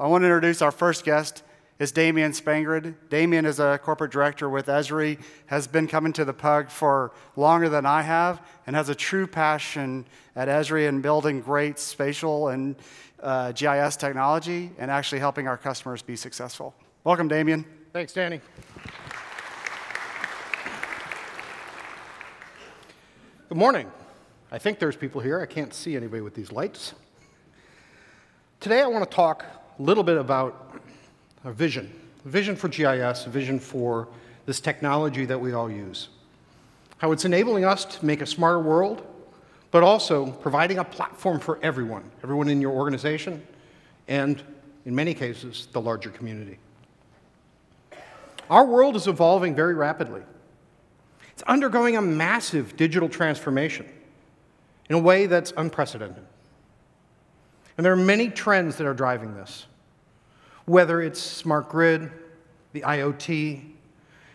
I want to introduce our first guest. It's Damian Spangrud. Damian is a corporate director with Esri, has been coming to the PUG for longer than I have, and has a true passion at Esri in building great spatial and GIS technology and actually helping our customers be successful. Welcome, Damian. Thanks, Danny. Good morning. I think there's people here. I can't see anybody with these lights. Today I want to talk a little bit about our vision. A vision for GIS, a vision for this technology that we all use. How it's enabling us to make a smarter world, but also providing a platform for everyone. Everyone in your organization, and in many cases, the larger community. Our world is evolving very rapidly. It's undergoing a massive digital transformation in a way that's unprecedented. And there are many trends that are driving this, whether it's smart grid, the IoT,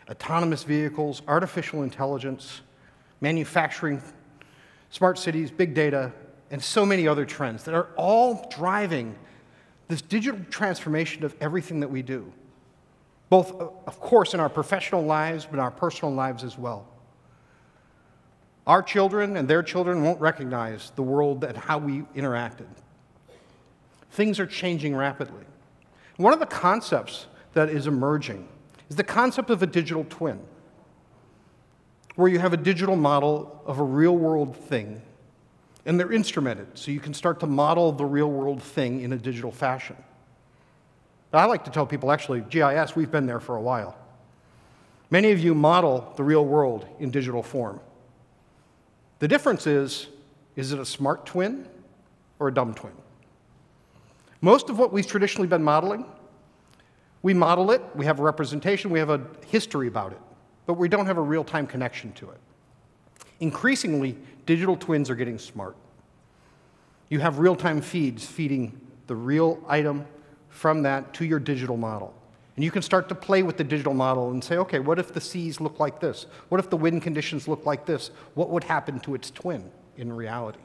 autonomous vehicles, artificial intelligence, manufacturing, smart cities, big data, and so many other trends that are all driving this digital transformation of everything that we do, both, of course, in our professional lives, but in our personal lives as well. Our children and their children won't recognize the world and how we interacted. Things are changing rapidly. One of the concepts that is emerging is the concept of a digital twin, where you have a digital model of a real-world thing, and they're instrumented, so you can start to model the real-world thing in a digital fashion. Now, I like to tell people, actually, GIS, we've been there for a while. Many of you model the real world in digital form. The difference is it a smart twin or a dumb twin? Most of what we've traditionally been modeling, we model it, we have a representation, we have a history about it, but we don't have a real-time connection to it. Increasingly, digital twins are getting smart. You have real-time feeds feeding the real item from that to your digital model. And you can start to play with the digital model and say, okay, what if the seas look like this? What if the wind conditions look like this? What would happen to its twin in reality?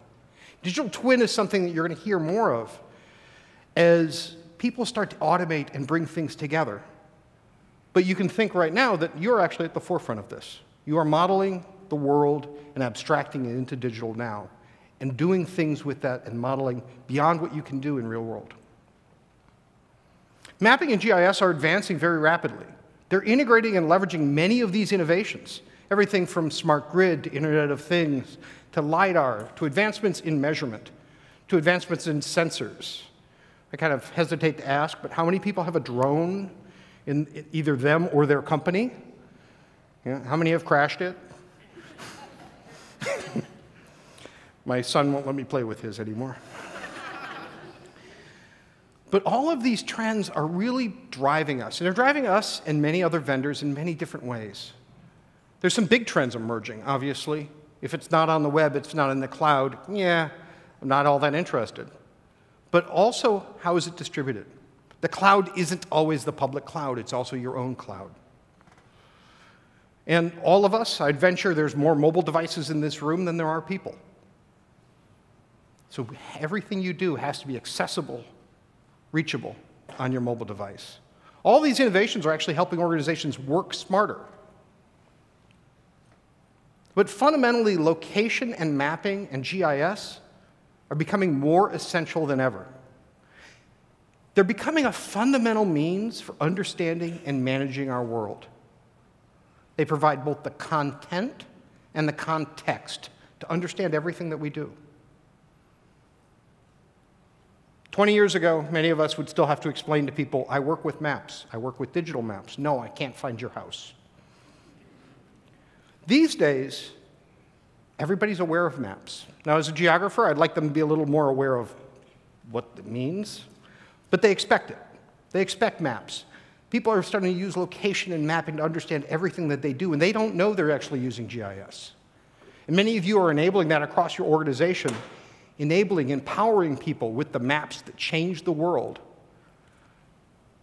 Digital twin is something that you're going to hear more of as people start to automate and bring things together. But you can think right now that you're actually at the forefront of this. You are modeling the world and abstracting it into digital now, and doing things with that and modeling beyond what you can do in real world. Mapping and GIS are advancing very rapidly. They're integrating and leveraging many of these innovations, everything from smart grid to Internet of Things, to LiDAR, to advancements in measurement, to advancements in sensors. I kind of hesitate to ask, but how many people have a drone in either them or their company? Yeah, how many have crashed it? My son won't let me play with his anymore. But all of these trends are really driving us, and they're driving us and many other vendors in many different ways. There's some big trends emerging, obviously. If it's not on the web, it's not in the cloud, yeah, I'm not all that interested. But also, how is it distributed? The cloud isn't always the public cloud, it's also your own cloud. And all of us, I'd venture there's more mobile devices in this room than there are people. So everything you do has to be accessible, reachable on your mobile device. All these innovations are actually helping organizations work smarter. But fundamentally, location and mapping and GIS are becoming more essential than ever. They're becoming a fundamental means for understanding and managing our world. They provide both the content and the context to understand everything that we do. 20 years ago, many of us would still have to explain to people, I work with maps, I work with digital maps. No, I can't find your house. These days, everybody's aware of maps. Now, as a geographer, I'd like them to be a little more aware of what it means, but they expect it. They expect maps. People are starting to use location and mapping to understand everything that they do, and they don't know they're actually using GIS. And many of you are enabling that across your organization, enabling, empowering people with the maps that change the world,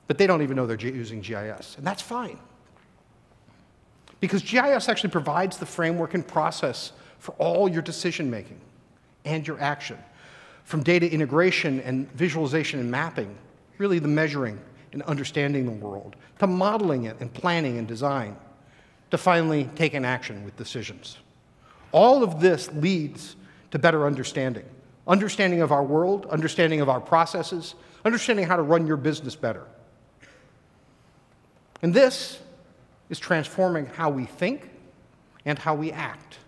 but they don't even know they're using GIS, and that's fine. Because GIS actually provides the framework and process for all your decision-making and your action, from data integration and visualization and mapping really the measuring and understanding the world, to modeling it and planning and design, to finally taking action with decisions. All of this leads to better understanding. Understanding of our world, understanding of our processes, understanding how to run your business better. And this is transforming how we think and how we act.